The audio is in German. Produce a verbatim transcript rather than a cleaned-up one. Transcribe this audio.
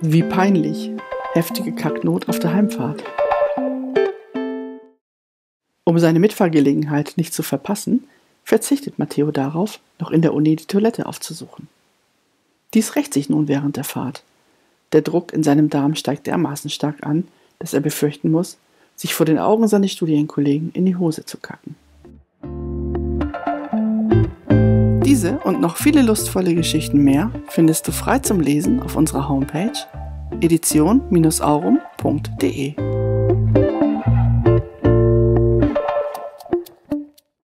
Wie peinlich. Heftige Kacknot auf der Heimfahrt. Um seine Mitfahrgelegenheit nicht zu verpassen, verzichtet Matteo darauf, noch in der Uni die Toilette aufzusuchen. Dies rächt sich nun während der Fahrt. Der Druck in seinem Darm steigt dermaßen stark an, dass er befürchten muss, sich vor den Augen seiner Studienkollegen in die Hose zu kacken. Diese und noch viele lustvolle Geschichten mehr findest du frei zum Lesen auf unserer Homepage edition aurum punkt de.